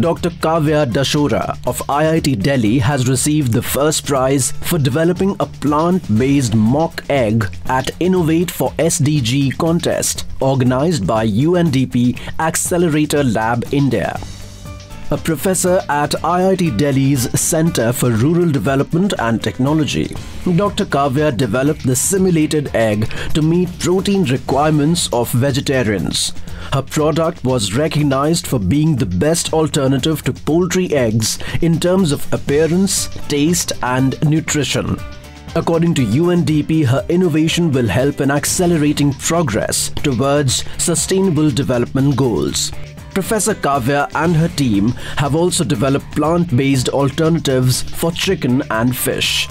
Dr. Kavya Dashora of IIT Delhi has received the first prize for developing a plant-based mock egg at Innovate for SDG contest organized by UNDP Accelerator Lab India. A professor at IIT Delhi's Center for Rural Development and Technology, Dr. Kavya developed the simulated egg to meet protein requirements of vegetarians. Her product was recognized for being the best alternative to poultry eggs in terms of appearance, taste and nutrition. According to UNDP, her innovation will help in accelerating progress towards sustainable development goals. Professor Kavya and her team have also developed plant-based alternatives for chicken and fish.